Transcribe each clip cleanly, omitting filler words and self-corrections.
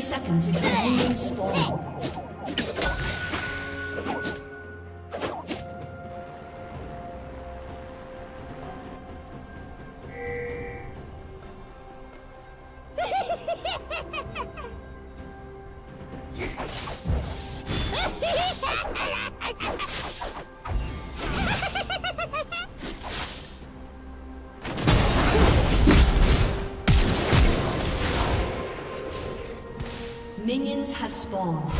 Seconds until minions spawn. Minions have spawned.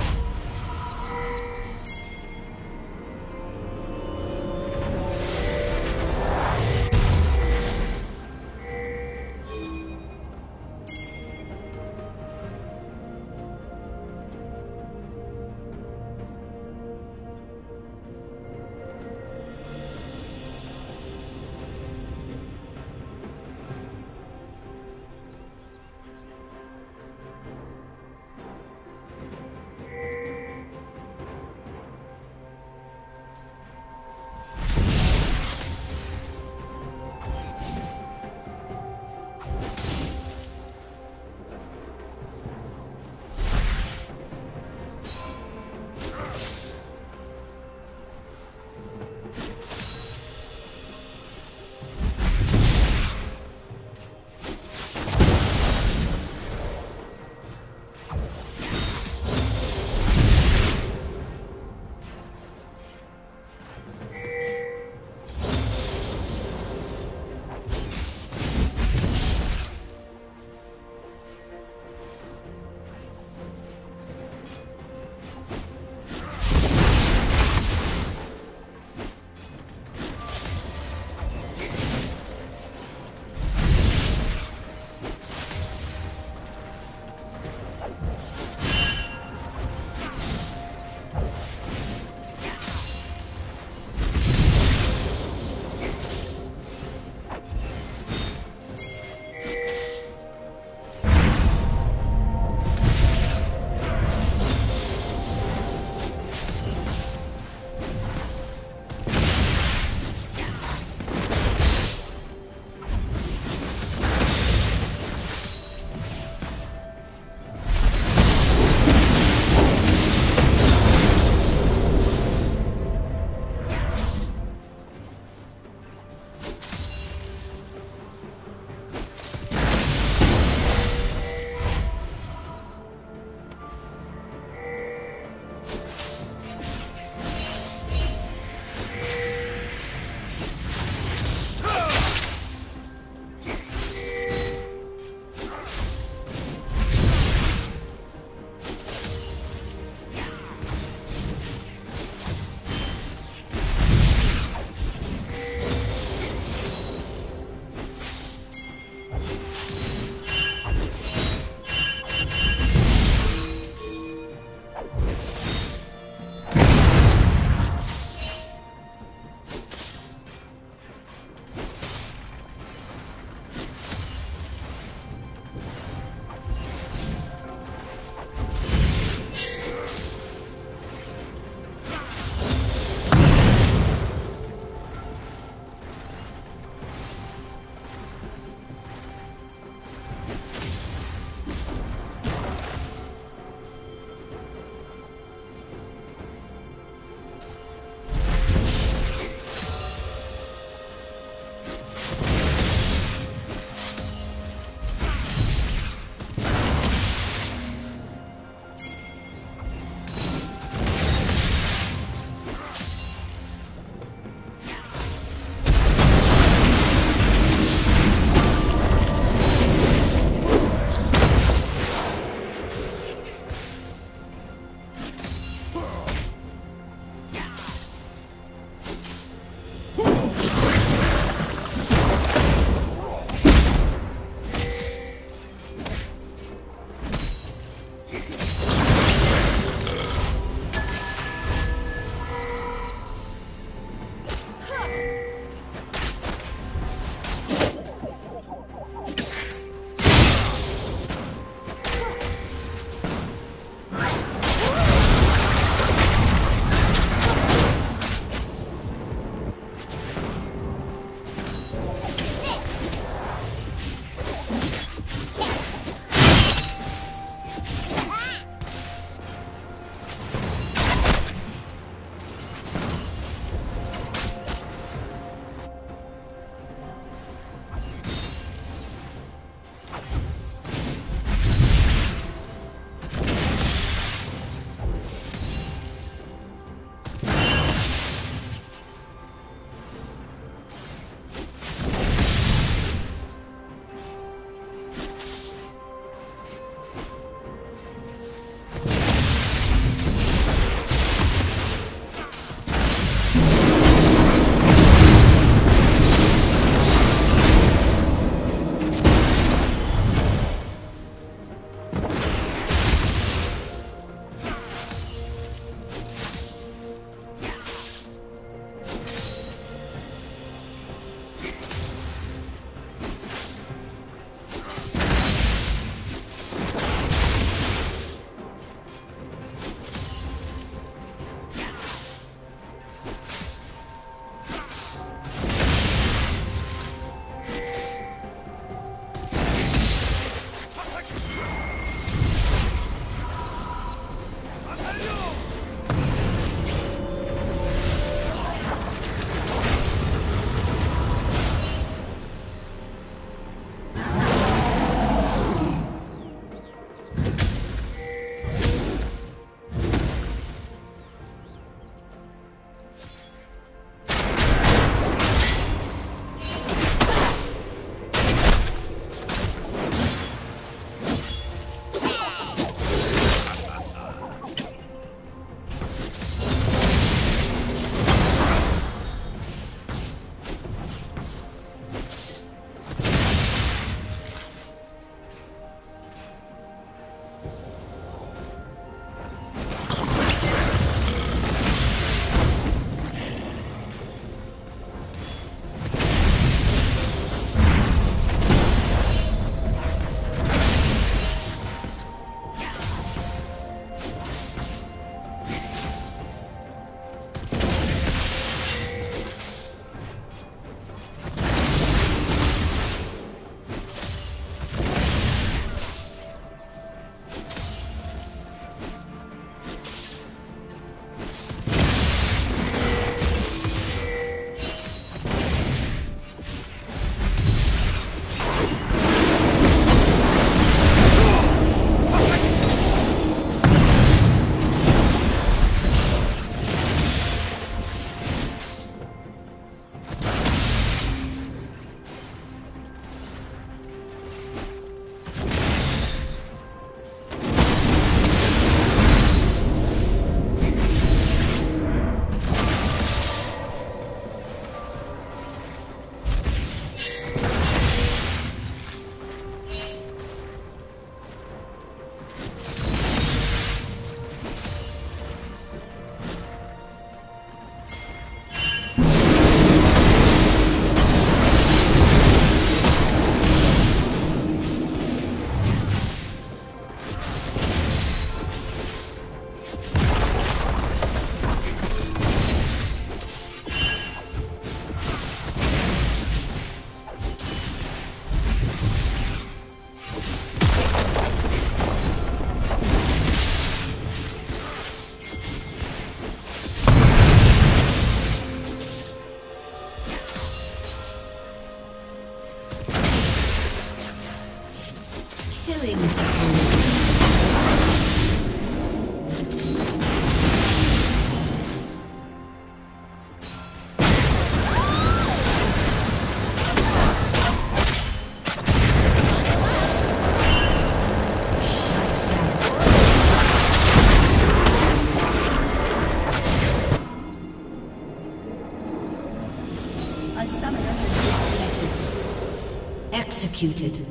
Executed.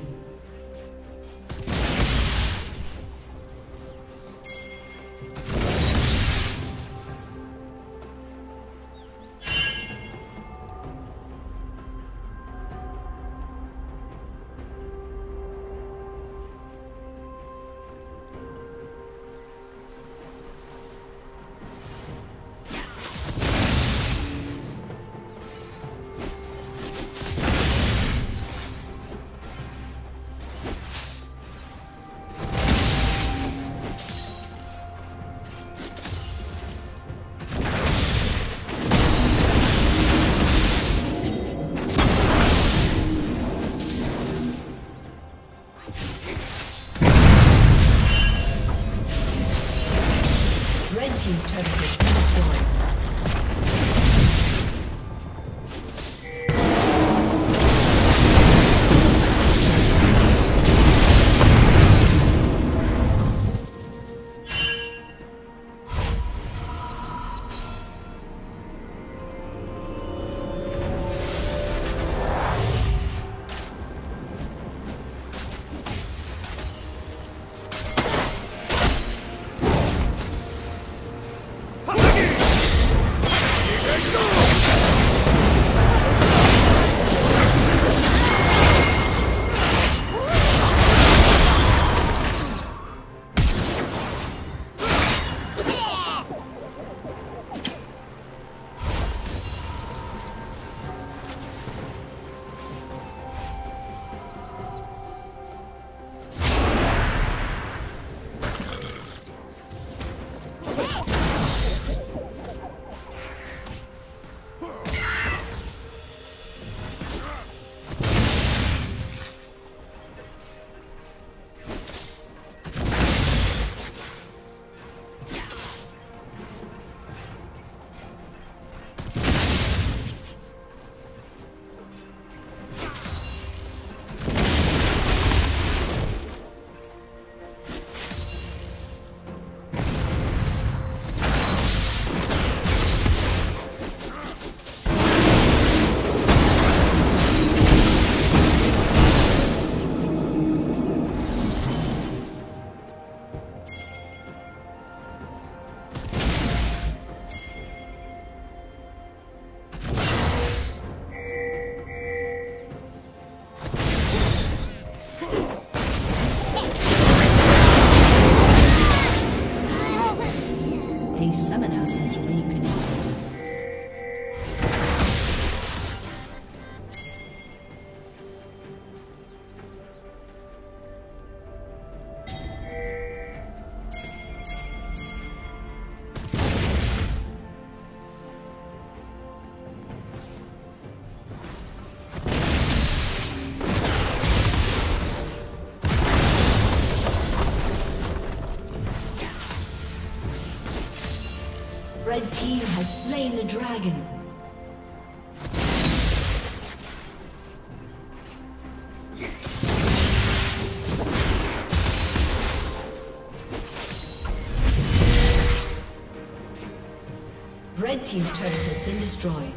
The red team has slain the dragon. Red team's turret has been destroyed.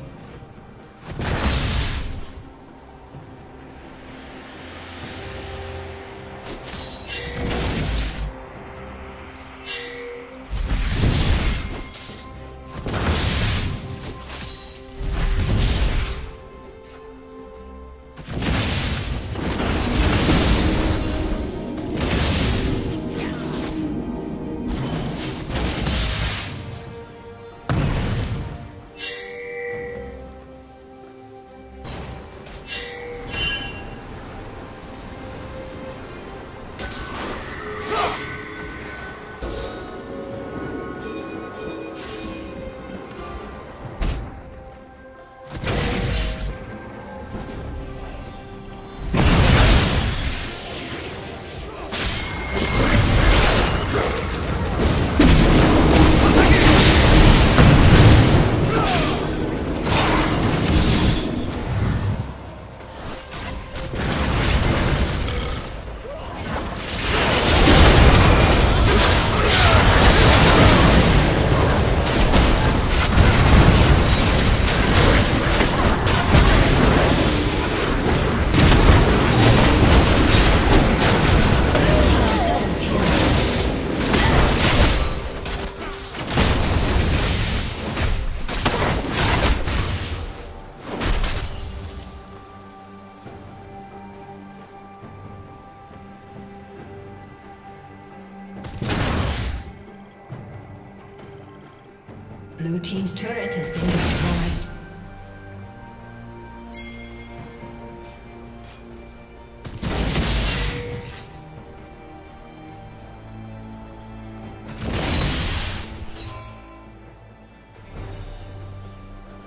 Blue team's turret has been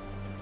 destroyed.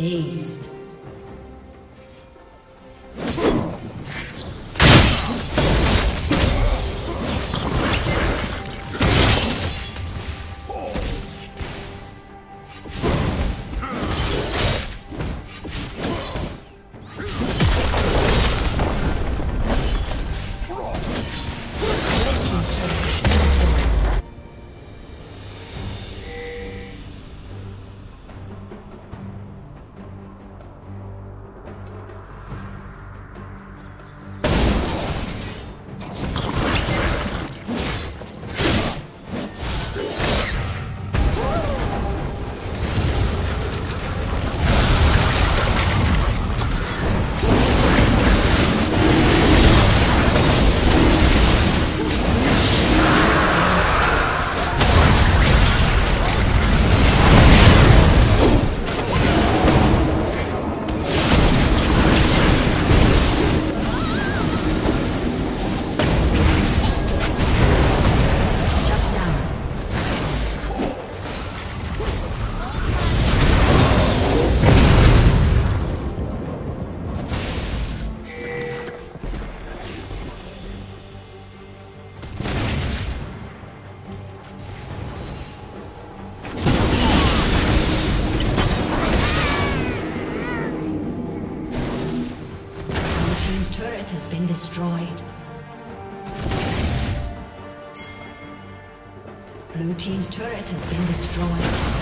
Aced. been destroyed. Blue team's turret has been destroyed.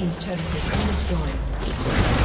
team's turret has been destroyed.